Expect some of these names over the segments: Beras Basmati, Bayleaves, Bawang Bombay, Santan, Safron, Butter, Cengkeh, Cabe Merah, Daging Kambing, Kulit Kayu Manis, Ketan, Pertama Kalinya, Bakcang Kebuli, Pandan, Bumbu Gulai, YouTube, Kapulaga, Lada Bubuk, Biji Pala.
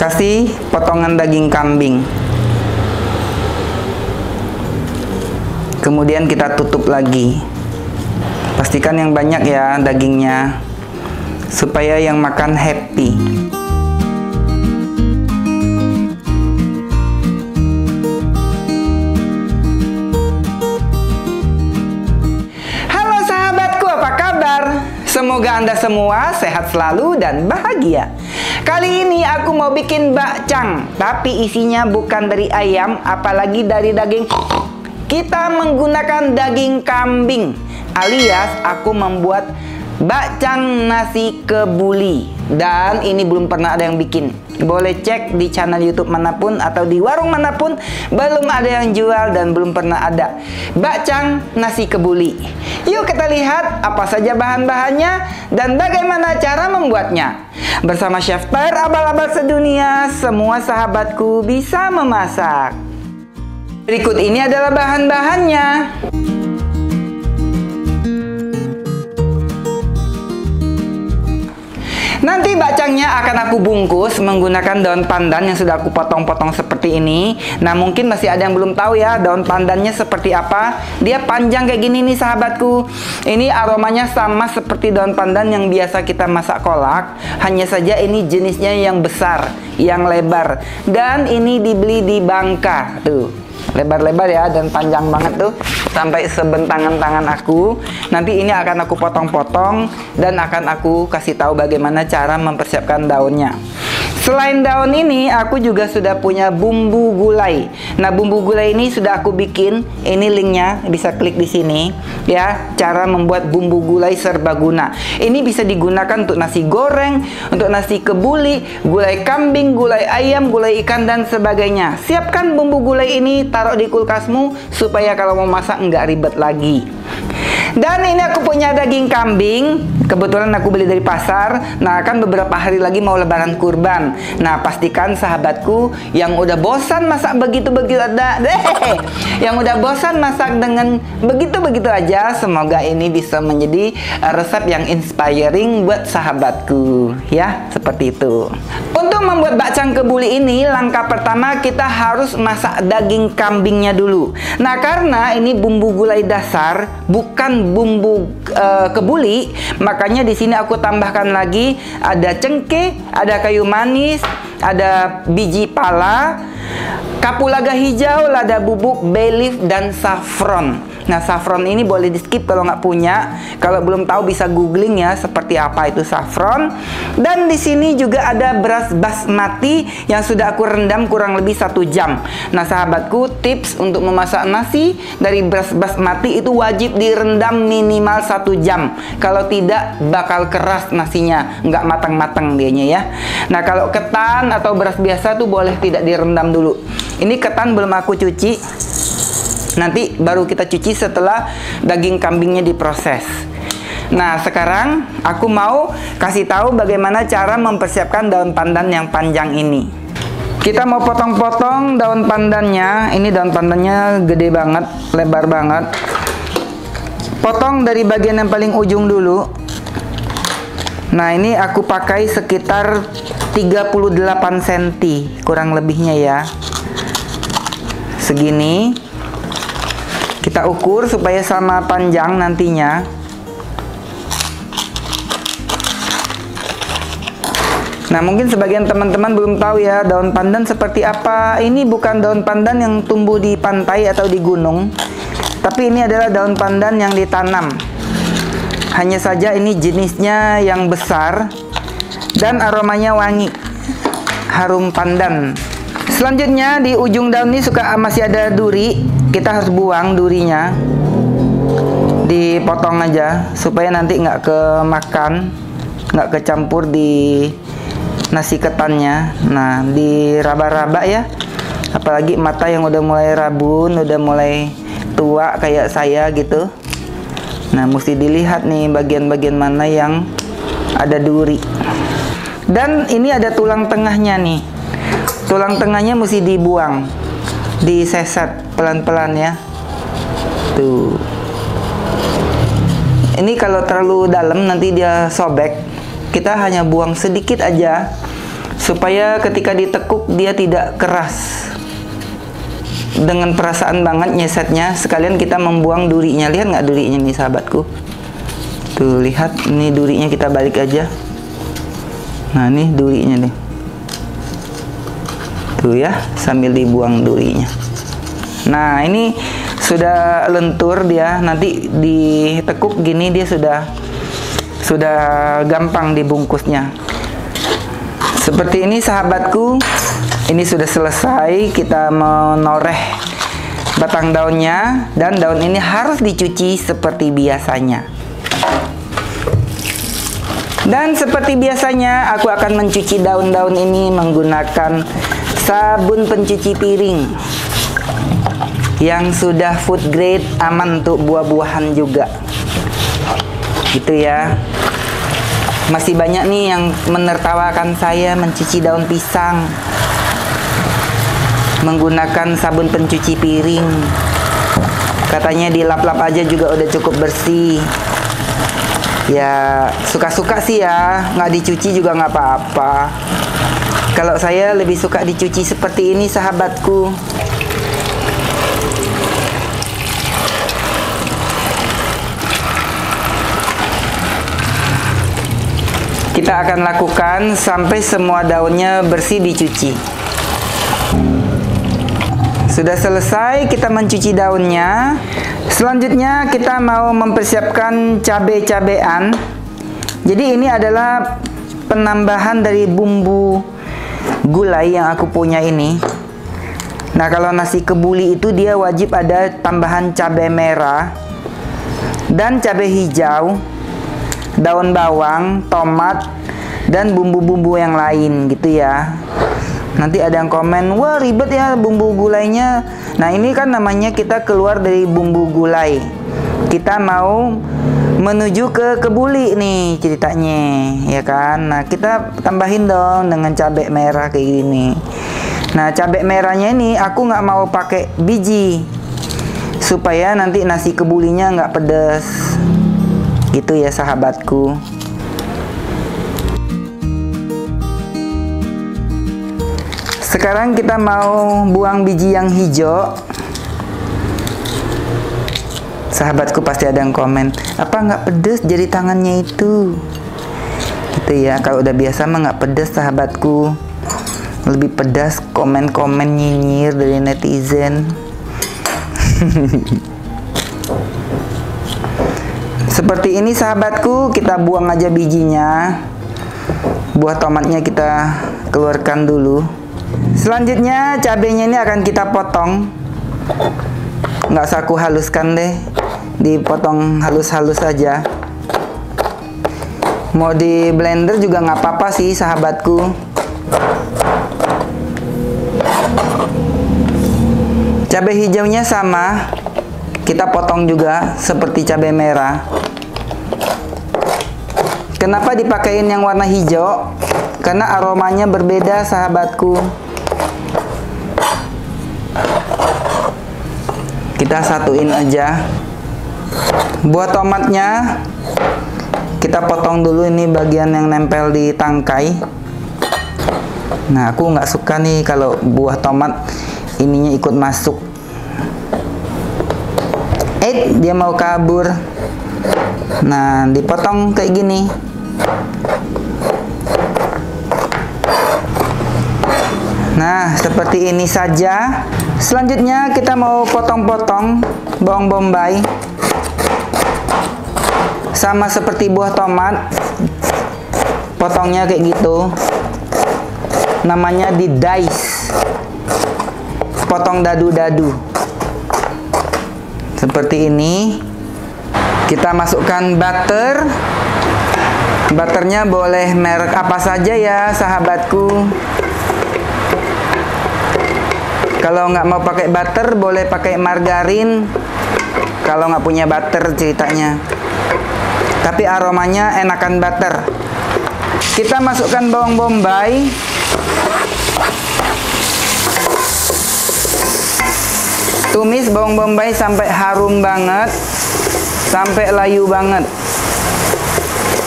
kasih potongan daging kambing. Kemudian kita tutup lagi. Pastikan yang banyak ya dagingnya, supaya yang makan happy. Halo sahabatku, apa kabar? Semoga Anda semua sehat selalu dan bahagia. Kali ini aku mau bikin bakcang, tapi isinya bukan dari ayam, apalagi dari daging. Kita menggunakan daging kambing, alias aku membuat bakcang nasi kebuli. Dan ini belum pernah ada yang bikin. Boleh cek di channel YouTube manapun atau di warung manapun, belum ada yang jual dan belum pernah ada bakcang nasi kebuli. Yuk kita lihat apa saja bahan-bahannya dan bagaimana cara membuatnya. Bersama Chef Per, abal-abal sedunia, semua sahabatku bisa memasak. Berikut ini adalah bahan-bahannya. Nanti bakcangnya akan aku bungkus menggunakan daun pandan yang sudah aku potong-potong seperti ini. Nah, mungkin masih ada yang belum tahu ya daun pandannya seperti apa. Dia panjang kayak gini nih sahabatku. Ini aromanya sama seperti daun pandan yang biasa kita masak kolak, hanya saja ini jenisnya yang besar, yang lebar. Dan ini dibeli di Bangka. Tuh, lebar-lebar ya dan panjang banget tuh, sampai sebentangan tangan aku. Nanti ini akan aku potong-potong dan akan aku kasih tahu bagaimana cara mempersiapkan daunnya. Selain daun ini, aku juga sudah punya bumbu gulai. Nah, bumbu gulai ini sudah aku bikin. Ini linknya, bisa klik di sini ya. Cara membuat bumbu gulai serbaguna. Ini bisa digunakan untuk nasi goreng, untuk nasi kebuli, gulai kambing, gulai ayam, gulai ikan dan sebagainya. Siapkan bumbu gulai ini, taruh di kulkasmu supaya kalau mau masak nggak ribet lagi. Dan ini aku punya daging kambing, kebetulan aku beli dari pasar. Nah, kan beberapa hari lagi mau lebaran kurban. Nah, pastikan sahabatku yang udah bosan masak begitu-begitu aja, semoga ini bisa menjadi resep yang inspiring buat sahabatku ya, seperti itu. Untuk membuat bakcang kebuli ini, langkah pertama kita harus masak daging kambingnya dulu. Nah, karena ini bumbu gulai dasar, bukan bumbu kebuli, makanya di sini aku tambahkan lagi ada cengkeh, ada kayu manis, ada biji pala, kapulaga hijau, lada bubuk, bayleaves dan safron. Nah, safron ini boleh di skip kalau nggak punya. Kalau belum tahu bisa googling ya seperti apa itu safron. Dan di sini juga ada beras basmati yang sudah aku rendam kurang lebih 1 jam. Nah sahabatku, tips untuk memasak nasi dari beras basmati itu wajib direndam minimal 1 jam. Kalau tidak bakal keras nasinya, nggak matang-matang dianya ya. Nah, kalau ketan atau beras biasa tuh boleh tidak direndam dulu. Ini ketan belum aku cuci, nanti baru kita cuci setelah daging kambingnya diproses. Nah, sekarang aku mau kasih tahu bagaimana cara mempersiapkan daun pandan yang panjang ini. Kita mau potong-potong daun pandannya. Ini daun pandannya gede banget, lebar banget. Potong dari bagian yang paling ujung dulu. Nah, ini aku pakai sekitar 38 cm kurang lebihnya ya, segini. Kita ukur supaya sama panjang nantinya. Nah, mungkin sebagian teman-teman belum tahu ya daun pandan seperti apa. Ini bukan daun pandan yang tumbuh di pantai atau di gunung, tapi ini adalah daun pandan yang ditanam. Hanya saja ini jenisnya yang besar dan aromanya wangi, harum pandan. Selanjutnya di ujung daun ini suka masih ada duri, kita harus buang durinya, dipotong aja supaya nanti nggak kemakan, nggak kecampur di nasi ketannya. Nah, diraba-raba ya, apalagi mata yang udah mulai rabun, udah mulai tua kayak saya gitu. Nah, mesti dilihat nih bagian-bagian mana yang ada duri. Dan ini ada tulang tengahnya nih. Tulang tengahnya mesti dibuang, disesat pelan-pelan ya. Tuh. Ini kalau terlalu dalam nanti dia sobek. Kita hanya buang sedikit aja supaya ketika ditekuk dia tidak keras. Dengan perasaan banget nyesetnya, sekalian kita membuang durinya. Lihat nggak durinya nih sahabatku? Tuh, lihat ini durinya, kita balik aja. Nah, ini durinya nih. Tuh ya, sambil dibuang durinya. Nah, ini sudah lentur dia, nanti ditekuk gini dia sudah gampang dibungkusnya. Seperti ini sahabatku. Ini sudah selesai, kita menoreh batang daunnya, dan daun ini harus dicuci seperti biasanya. Dan seperti biasanya, aku akan mencuci daun-daun ini menggunakan sabun pencuci piring yang sudah food grade, aman untuk buah-buahan juga. Gitu ya. Masih banyak nih yang menertawakan saya mencuci daun pisang menggunakan sabun pencuci piring. Katanya dilap-lap aja juga udah cukup bersih. Ya suka-suka sih ya, nggak dicuci juga nggak apa-apa. Kalau saya lebih suka dicuci seperti ini sahabatku. Kita akan lakukan sampai semua daunnya bersih dicuci. Sudah selesai kita mencuci daunnya. Selanjutnya kita mau mempersiapkan cabe-cabean. Jadi ini adalah penambahan dari bumbu gulai yang aku punya ini. Nah, kalau nasi kebuli itu dia wajib ada tambahan cabe merah dan cabe hijau, daun bawang, tomat, dan bumbu-bumbu yang lain gitu ya. Nanti ada yang komen, wah ribet ya bumbu gulainya. Nah, ini kan namanya kita keluar dari bumbu gulai. Kita mau menuju ke kebuli nih ceritanya, ya kan? Nah, kita tambahin dong dengan cabai merah kayak gini. Nah, cabai merahnya ini aku nggak mau pakai biji, supaya nanti nasi kebulinya nggak pedes. Gitu ya sahabatku. Sekarang kita mau buang biji yang hijau. Sahabatku pasti ada yang komen, apa nggak pedes jari tangannya itu? Gitu ya, kalau udah biasa mah nggak pedes sahabatku. Lebih pedas komen-komen nyinyir dari netizen. Seperti ini sahabatku, kita buang aja bijinya. Buah tomatnya kita keluarkan dulu. Selanjutnya cabenya ini akan kita potong. Nggak usah aku haluskan deh, dipotong halus-halus aja. Mau di blender juga nggak apa-apa sih sahabatku. Cabe hijaunya sama, kita potong juga seperti cabe merah. Kenapa dipakein yang warna hijau? Karena aromanya berbeda sahabatku. Kita satuin aja. Buah tomatnya kita potong dulu, ini bagian yang nempel di tangkai. Nah, aku nggak suka nih kalau buah tomat ininya ikut masuk. Dia mau kabur. Nah, dipotong kayak gini. Nah, seperti ini saja. Selanjutnya kita mau potong-potong bawang bombay. Sama seperti buah tomat, potongnya kayak gitu. Namanya di dice, potong dadu-dadu. Seperti ini. Kita masukkan butter. Butternya boleh merek apa saja ya sahabatku. Kalau nggak mau pakai butter, boleh pakai margarin. Kalau nggak punya butter ceritanya. Tapi aromanya enakan butter. Kita masukkan bawang bombay. Tumis bawang bombay sampai harum banget, sampai layu banget.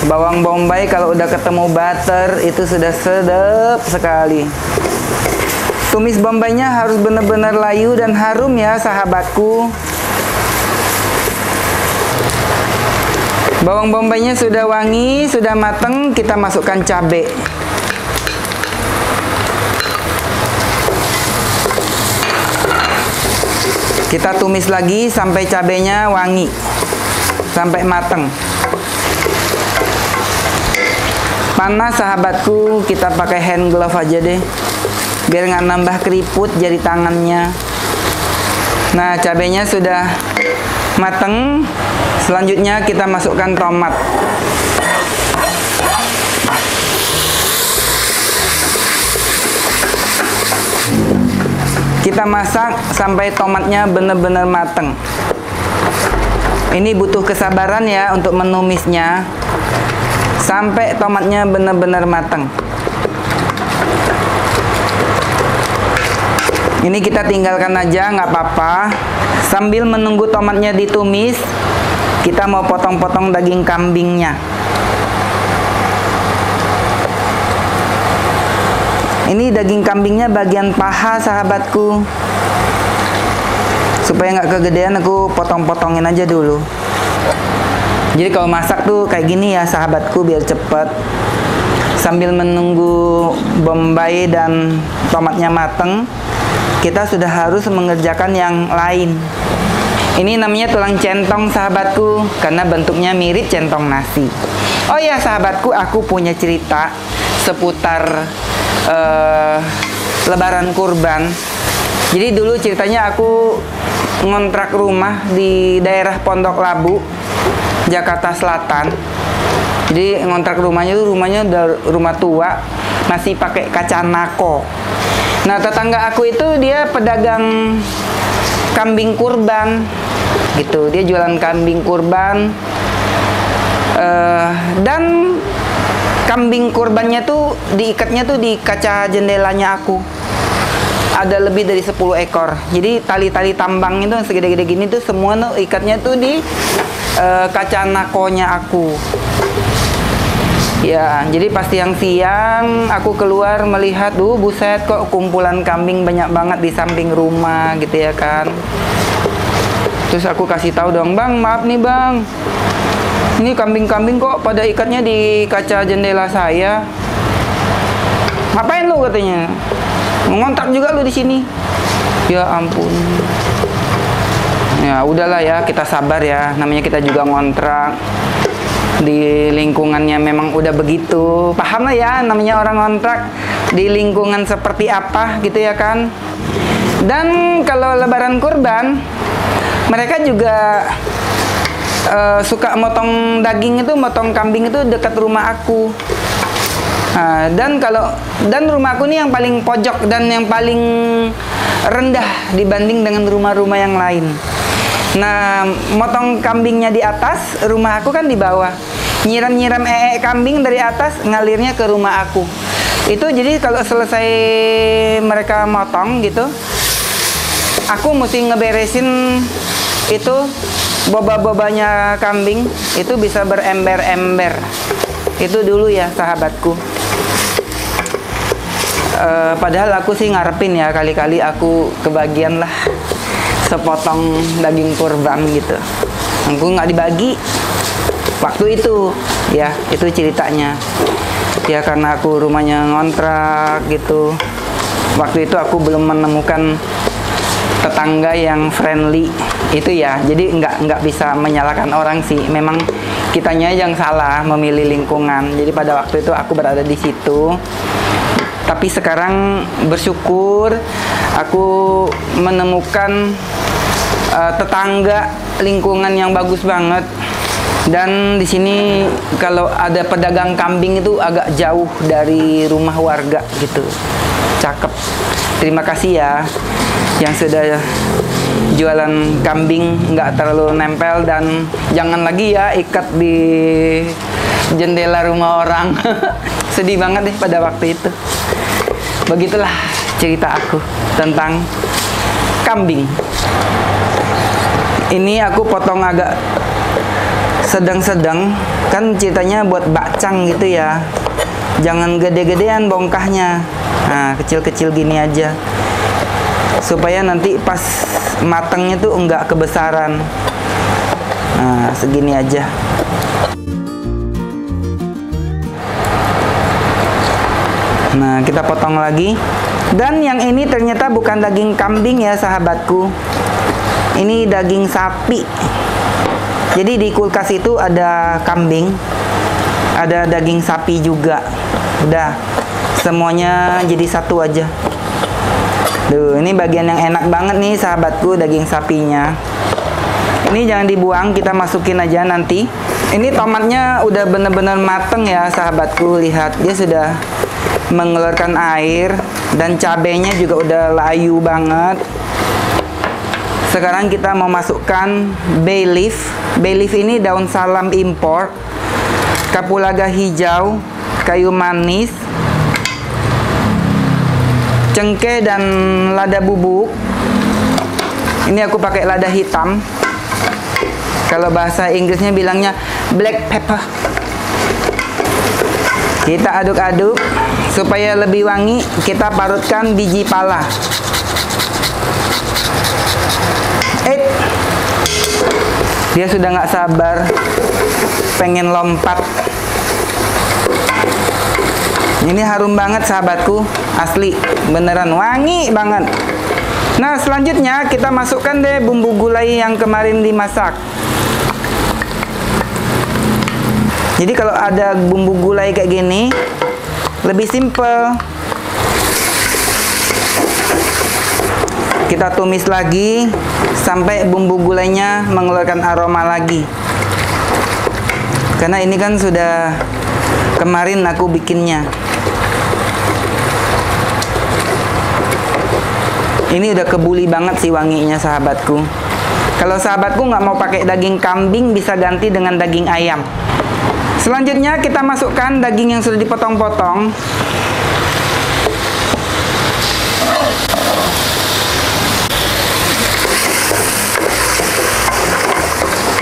Bawang bombay kalau udah ketemu butter itu sudah sedap sekali. Tumis bombaynya harus benar-benar layu dan harum ya sahabatku. Bawang bombaynya sudah wangi, sudah mateng, kita masukkan cabai. Kita tumis lagi sampai cabainya wangi, sampai mateng. Panas sahabatku, kita pakai hand glove aja deh, biar nggak nambah keriput jari tangannya. Nah, cabainya sudah mateng. Selanjutnya kita masukkan tomat. Kita masak sampai tomatnya benar-benar mateng. Ini butuh kesabaran ya untuk menumisnya sampai tomatnya benar-benar mateng. Ini kita tinggalkan aja, nggak apa-apa. Sambil menunggu tomatnya ditumis, kita mau potong-potong daging kambingnya. Ini daging kambingnya bagian paha sahabatku. Supaya nggak kegedean, aku potong-potongin aja dulu. Jadi kalau masak tuh kayak gini ya sahabatku, biar cepet. Sambil menunggu bombay dan tomatnya mateng, kita sudah harus mengerjakan yang lain. Ini namanya tulang centong sahabatku, karena bentuknya mirip centong nasi. Oh ya sahabatku, aku punya cerita seputar lebaran kurban. Jadi dulu ceritanya aku ngontrak rumah di daerah Pondok Labu, Jakarta Selatan. Jadi ngontrak rumahnya itu rumah tua, masih pakai kaca nako. Nah, tetangga aku itu dia pedagang kambing kurban gitu, dia jualan kambing kurban, dan kambing kurbannya tuh diikatnya tuh di kaca jendelanya aku, ada lebih dari 10 ekor. Jadi tali-tali tambang itu segede-gede gini tuh semua tuh ikatnya tuh di kaca nakonya aku. Ya, jadi pas siang-siang aku keluar melihat, buset kok kumpulan kambing banyak banget di samping rumah gitu ya kan. Terus aku kasih tahu dong, "Bang, maaf nih Bang, ini kambing-kambing kok pada ikatnya di kaca jendela saya." "Ngapain lu?" katanya. "Ngontak juga lu di sini." Ya ampun. Ya udahlah ya, kita sabar ya, namanya kita juga ngontrak. Di lingkungannya memang udah begitu, paham lah ya namanya orang ngontrak di lingkungan seperti apa gitu ya kan. Dan kalau lebaran kurban mereka juga suka motong daging itu, motong kambing itu dekat rumah aku. Nah, dan rumah aku nih yang paling pojok dan yang paling rendah dibanding dengan rumah-rumah yang lain. Nah, motong kambingnya di atas, rumah aku kan di bawah. Nyiram-nyiram kambing dari atas, ngalirnya ke rumah aku. Itu jadi kalau selesai mereka motong gitu, aku mesti ngeberesin itu boba-bobanya kambing, itu bisa berember-ember. Itu dulu ya sahabatku. Padahal aku sih ngarepin ya, kali-kali aku kebagian lah sepotong daging kurban gitu. Aku nggak dibagi waktu itu ya, itu ceritanya ya, karena aku rumahnya ngontrak gitu. Waktu itu aku belum menemukan tetangga yang friendly itu ya, jadi nggak bisa menyalahkan orang sih, memang kitanya yang salah memilih lingkungan. Jadi pada waktu itu aku berada di situ, tapi sekarang bersyukur aku menemukan tetangga lingkungan yang bagus banget. Dan di sini kalau ada pedagang kambing itu agak jauh dari rumah warga gitu. Cakep. Terima kasih ya yang sudah jualan kambing, nggak terlalu nempel, dan jangan lagi ya ikat di jendela rumah orang. Sedih banget deh pada waktu itu. Begitulah cerita aku tentang kambing. Ini aku potong agak sedang-sedang, kan ceritanya buat bakcang gitu ya. Jangan gede-gedean bongkahnya. Nah, kecil-kecil gini aja. Supaya nanti pas matangnya tuh enggak kebesaran. Nah, segini aja. Nah, kita potong lagi. Dan yang ini ternyata bukan daging kambing ya, sahabatku. Ini daging sapi. Jadi di kulkas itu ada kambing, ada daging sapi juga. Udah, semuanya jadi satu aja. Duh, ini bagian yang enak banget nih sahabatku, daging sapinya. Ini jangan dibuang, kita masukin aja nanti. Ini tomatnya udah bener-bener mateng ya sahabatku, lihat dia sudah mengeluarkan air. Dan cabenya juga udah layu banget. Sekarang kita mau masukkan bayleaves. Bayleaves ini daun salam impor, kapulaga hijau, kayu manis, cengkeh dan lada bubuk. Ini aku pakai lada hitam. Kalau bahasa Inggrisnya bilangnya black pepper. Kita aduk-aduk supaya lebih wangi. Kita parutkan biji pala. Dia sudah nggak sabar, pengen lompat. Ini harum banget sahabatku, asli, beneran wangi banget. Nah, selanjutnya kita masukkan deh bumbu gulai yang kemarin dimasak. Jadi kalau ada bumbu gulai kayak gini, lebih simple. Kita tumis lagi sampai bumbu gulainya mengeluarkan aroma lagi. Karena ini kan sudah kemarin aku bikinnya. Ini udah kebuli banget sih wanginya sahabatku. Kalau sahabatku nggak mau pakai daging kambing, bisa ganti dengan daging ayam. Selanjutnya kita masukkan daging yang sudah dipotong-potong.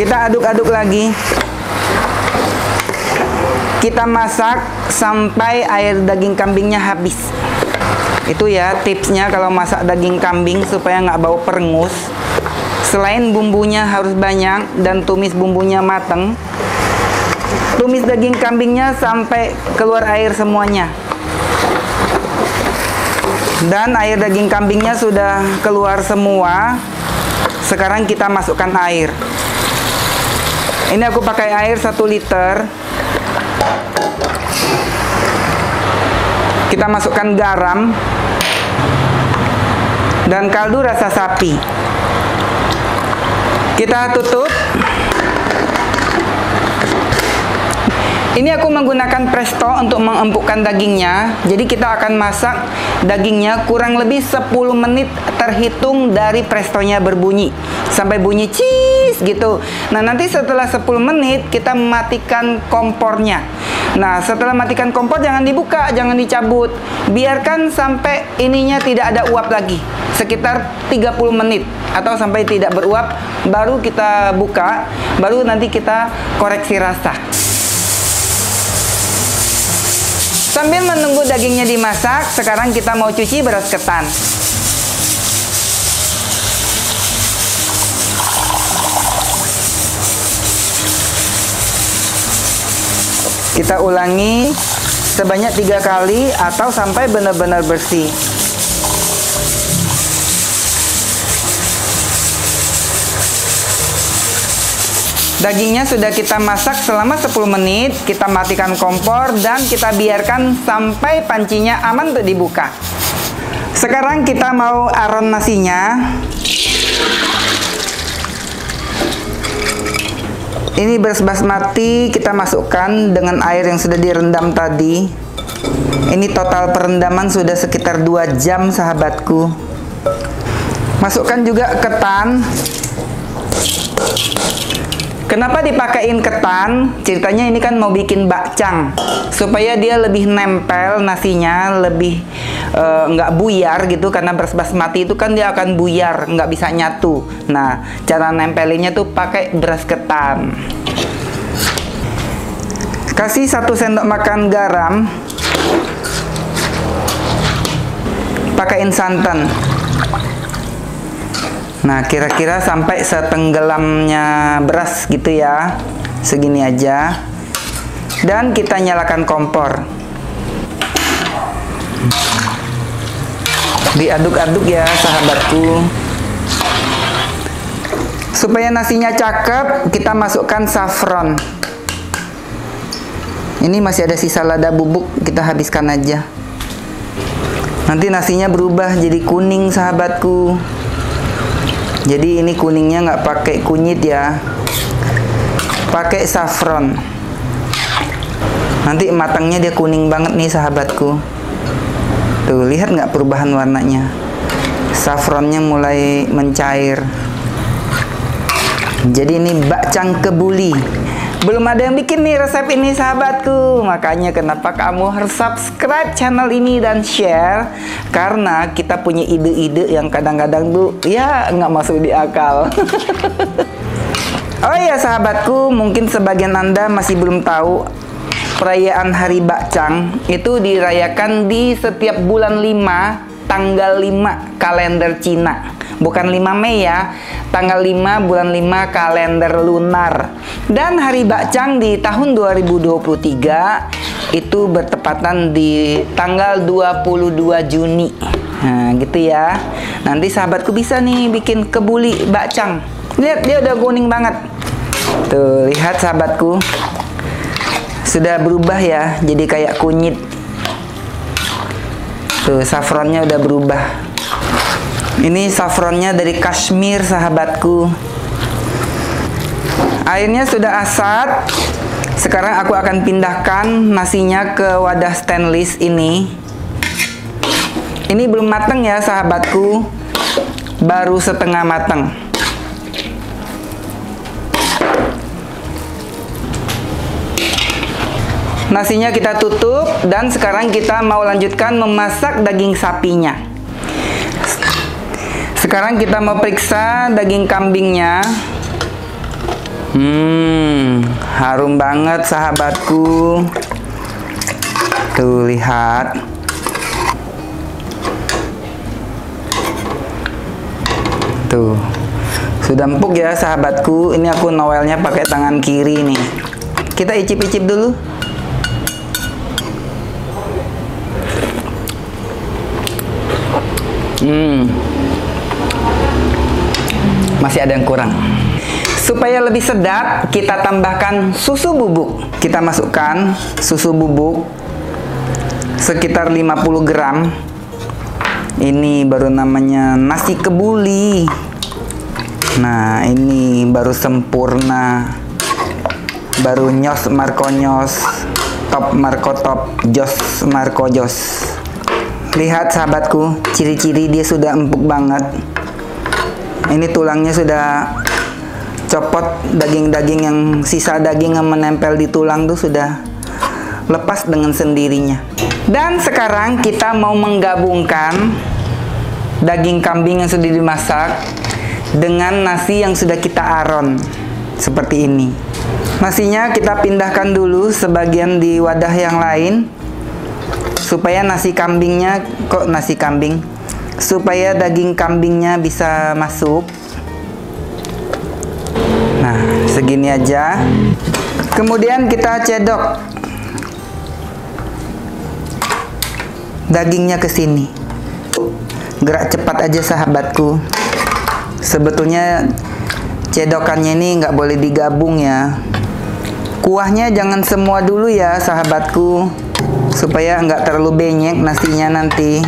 Kita aduk-aduk lagi. Kita masak sampai air daging kambingnya habis. Itu ya tipsnya kalau masak daging kambing supaya nggak bau perengus. Selain bumbunya harus banyak dan tumis bumbunya mateng, tumis daging kambingnya sampai keluar air semuanya. Dan air daging kambingnya sudah keluar semua. Sekarang kita masukkan air. Ini aku pakai air 1 liter. Kita masukkan garam dan kaldu rasa sapi. Kita tutup. Ini aku menggunakan presto untuk mengempukkan dagingnya. Jadi kita akan masak dagingnya kurang lebih 10 menit terhitung dari prestonya berbunyi. Sampai bunyi ciii gitu. Nah, nanti setelah 10 menit kita matikan kompornya. Nah, setelah matikan kompor jangan dibuka, jangan dicabut. Biarkan sampai ininya tidak ada uap lagi. Sekitar 30 menit atau sampai tidak beruap baru kita buka, baru nanti kita koreksi rasa. Sambil menunggu dagingnya dimasak, sekarang kita mau cuci beras ketan. Kita ulangi sebanyak 3 kali atau sampai benar-benar bersih. Dagingnya sudah kita masak selama 10 menit, kita matikan kompor dan kita biarkan sampai pancinya aman untuk dibuka. Sekarang kita mau aron nasinya. Ini beras basmati kita masukkan dengan air yang sudah direndam tadi. Ini total perendaman sudah sekitar 2 jam sahabatku. Masukkan juga ketan. Kenapa dipakein ketan? Ceritanya ini kan mau bikin bakcang. Supaya dia lebih nempel nasinya, lebih nggak buyar gitu. Karena beras basmati itu kan dia akan buyar, nggak bisa nyatu. Nah, cara nempelinnya tuh pakai beras ketan. Kasih 1 sendok makan garam. Pakaiin santan. Nah, kira-kira sampai setenggelamnya beras gitu ya. Segini aja. Dan kita nyalakan kompor. Diaduk-aduk ya, sahabatku. Supaya nasinya cakep, kita masukkan saffron. Ini masih ada sisa lada bubuk, kita habiskan aja. Nanti nasinya berubah jadi kuning, sahabatku. Jadi ini kuningnya nggak pakai kunyit ya, pakai saffron. Nanti matangnya dia kuning banget nih, sahabatku. Tuh, lihat nggak perubahan warnanya? Saffronnya mulai mencair. Jadi ini bakcang kebuli. Belum ada yang bikin nih resep ini, sahabatku. Makanya kenapa kamu harus subscribe channel ini dan share. Karena kita punya ide-ide yang kadang-kadang tuh ya nggak masuk di akal. Oh iya sahabatku, mungkin sebagian Anda masih belum tahu, perayaan Hari Bakcang itu dirayakan di setiap bulan 5, tanggal 5 kalender Cina. Bukan 5 Mei ya, tanggal 5 bulan 5 kalender lunar. Dan Hari Bakcang di tahun 2023 itu bertepatan di tanggal 22 Juni. Nah, gitu ya. Nanti sahabatku bisa nih bikin kebuli bakcang. Lihat, dia udah kuning banget. Tuh, lihat sahabatku. Sudah berubah ya, jadi kayak kunyit. Tuh, saffronnya udah berubah. Ini saffronnya dari Kashmir, sahabatku. Airnya sudah asat. Sekarang aku akan pindahkan nasinya ke wadah stainless ini. Ini belum mateng ya, sahabatku. Baru setengah mateng. Nasinya kita tutup dan sekarang kita mau lanjutkan memasak daging sapinya. Sekarang kita mau periksa daging kambingnya. Harum banget sahabatku. Tuh, lihat. Tuh. Sudah empuk ya sahabatku. Ini aku noelnya pakai tangan kiri nih. Kita icip-icip dulu. Masih ada yang kurang. Supaya lebih sedap, kita tambahkan susu bubuk. Kita masukkan susu bubuk sekitar 50 gram. Ini baru namanya nasi kebuli. Nah, ini baru sempurna. Baru nyos marko nyos, top marko top, jos marko jos. Lihat sahabatku, ciri-ciri dia sudah empuk banget. Ini tulangnya sudah copot, daging-daging yang sisa daging yang menempel di tulang tuh sudah lepas dengan sendirinya. Dan sekarang kita mau menggabungkan daging kambing yang sudah dimasak dengan nasi yang sudah kita aron seperti ini. Nasinya kita pindahkan dulu sebagian di wadah yang lain supaya nasi kambingnya supaya daging kambingnya bisa masuk. Nah, segini aja. Kemudian kita cedok dagingnya ke sini. Gerak cepat aja sahabatku. Sebetulnya cedokannya ini nggak boleh digabung ya. Kuahnya jangan semua dulu ya sahabatku, supaya nggak terlalu benyek nasinya nanti.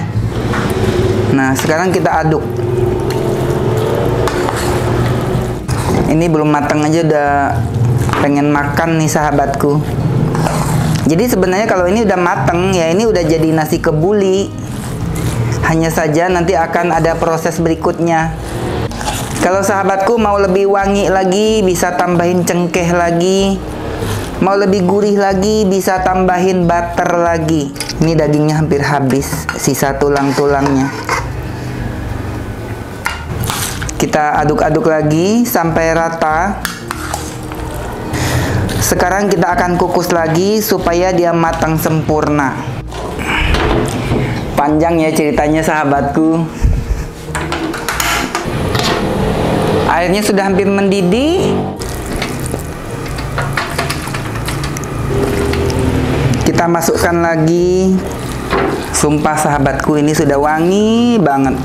Nah, sekarang kita aduk. Ini belum matang aja udah pengen makan nih sahabatku. Jadi sebenarnya kalau ini udah matang ya, ini udah jadi nasi kebuli. Hanya saja nanti akan ada proses berikutnya. Kalau sahabatku mau lebih wangi lagi, bisa tambahin cengkeh lagi. Mau lebih gurih lagi, bisa tambahin butter lagi. Ini dagingnya hampir habis, sisa tulang-tulangnya. Kita aduk-aduk lagi sampai rata. Sekarang kita akan kukus lagi supaya dia matang sempurna. Panjang ya ceritanya sahabatku. Airnya sudah hampir mendidih. Kita masukkan lagi. Sumpah sahabatku, ini sudah wangi banget.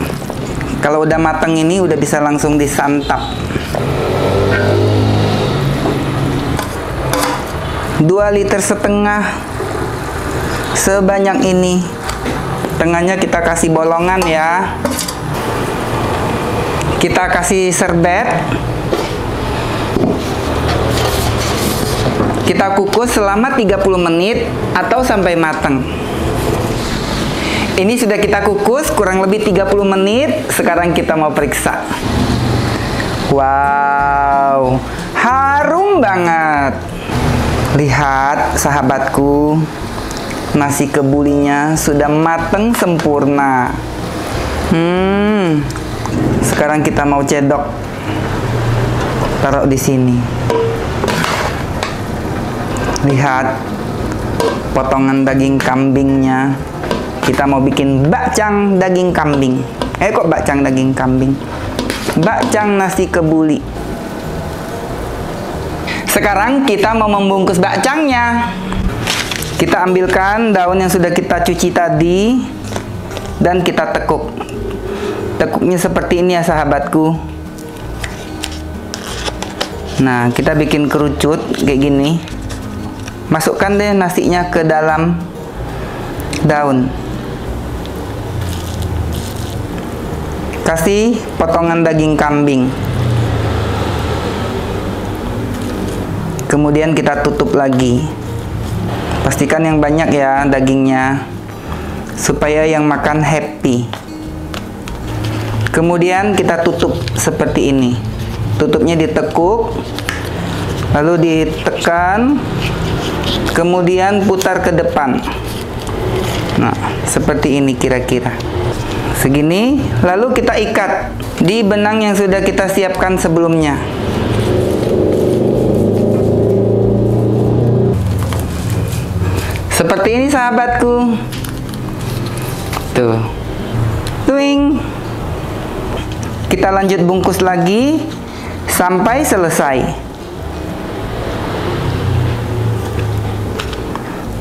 Kalau udah matang ini udah bisa langsung disantap. 2,5 liter sebanyak ini. Tengahnya kita kasih bolongan ya. Kita kasih serbet. Kita kukus selama 30 menit atau sampai matang. Ini sudah kita kukus kurang lebih 30 menit. Sekarang kita mau periksa. Wow, harum banget. Lihat sahabatku, nasi kebulinya sudah mateng sempurna. Sekarang kita mau cedok. Taruh di sini. Lihat potongan daging kambingnya. Kita mau bikin bakcang daging kambing. Kok bakcang daging kambing? Bakcang nasi kebuli. Sekarang kita mau membungkus bakcangnya. Kita ambilkan daun yang sudah kita cuci tadi dan kita tekuk. Tekuknya seperti ini ya sahabatku. Nah, kita bikin kerucut kayak gini. Masukkan deh nasinya ke dalam daun. Kasih potongan daging kambing. Kemudian kita tutup lagi. Pastikan yang banyak ya dagingnya, supaya yang makan happy. Kemudian kita tutup seperti ini. Tutupnya ditekuk, lalu ditekan, kemudian putar ke depan. Nah, seperti ini kira-kira. Segini, lalu kita ikat di benang yang sudah kita siapkan sebelumnya. Seperti ini sahabatku. Tuh. Tuing. Kita lanjut bungkus lagi sampai selesai.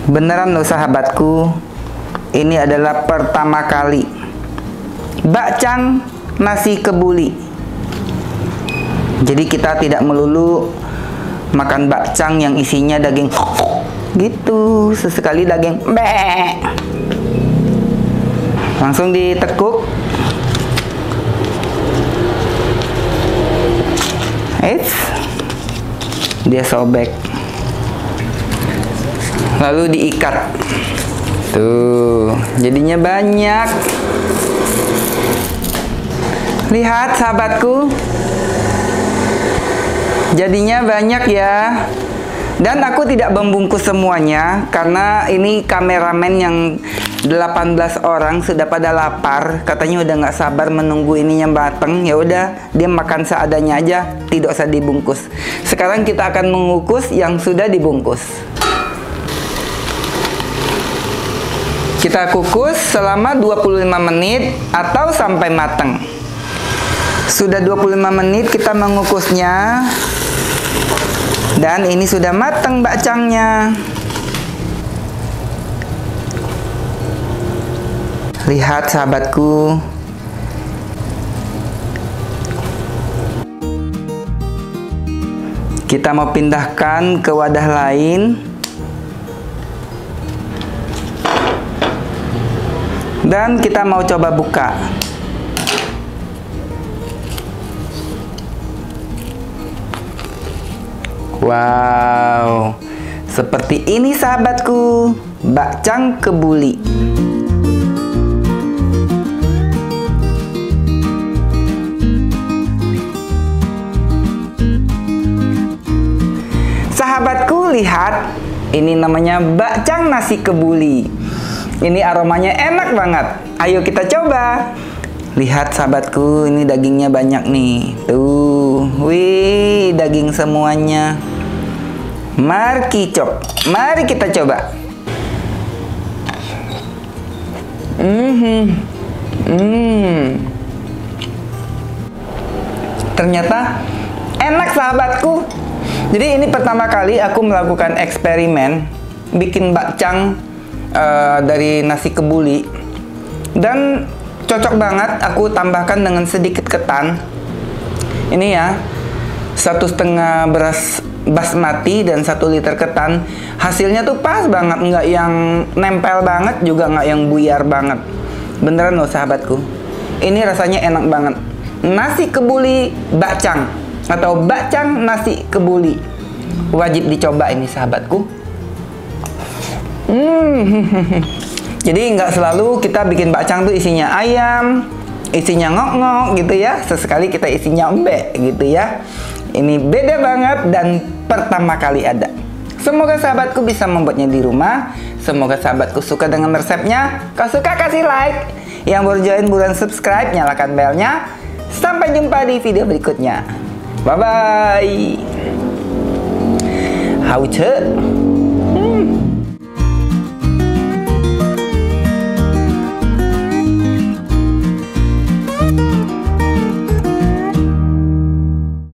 Beneran loh sahabatku. Ini adalah pertama kali bakcang nasi kebuli. Jadi kita tidak melulu makan bakcang yang isinya daging gitu, sesekali daging meh. Langsung ditekuk. Eits, dia sobek. Lalu diikat. Tuh, jadinya banyak. Lihat sahabatku, jadinya banyak ya. Dan aku tidak membungkus semuanya karena ini kameramen yang 18 orang sudah pada lapar. Katanya udah nggak sabar menunggu ininya mateng. Ya udah, dia makan seadanya aja, tidak usah dibungkus. Sekarang kita akan mengukus yang sudah dibungkus. Kita kukus selama 25 menit atau sampai mateng. Sudah 25 menit kita mengukusnya. Dan ini sudah matang bakcangnya. Lihat sahabatku. Kita mau pindahkan ke wadah lain. Dan kita mau coba buka. Wow, seperti ini sahabatku, bakcang kebuli. Sahabatku, lihat, ini namanya bakcang nasi kebuli. Ini aromanya enak banget. Ayo kita coba. Lihat sahabatku, ini dagingnya banyak nih. Tuh, wih, daging semuanya. Mari kita coba. Ternyata enak sahabatku. Jadi ini pertama kali aku melakukan eksperimen bikin bakcang dari nasi kebuli. Dan cocok banget, aku tambahkan dengan sedikit ketan. Ini ya, 1,5 beras basmati dan 1 liter ketan. Hasilnya tuh pas banget, nggak yang nempel banget, juga nggak yang buyar banget. Beneran loh sahabatku, ini rasanya enak banget. Nasi kebuli bakcang atau bakcang nasi kebuli, wajib dicoba ini sahabatku. Jadi nggak selalu kita bikin bakcang tuh isinya ayam, isinya ngok-ngok gitu ya. Sesekali kita isinya embe gitu ya. Ini beda banget dan pertama kali ada. Semoga sahabatku bisa membuatnya di rumah. Semoga sahabatku suka dengan resepnya. Kalau suka kasih like. Yang baru join buruan subscribe, nyalakan belnya. Sampai jumpa di video berikutnya. Bye-bye. Hau ce.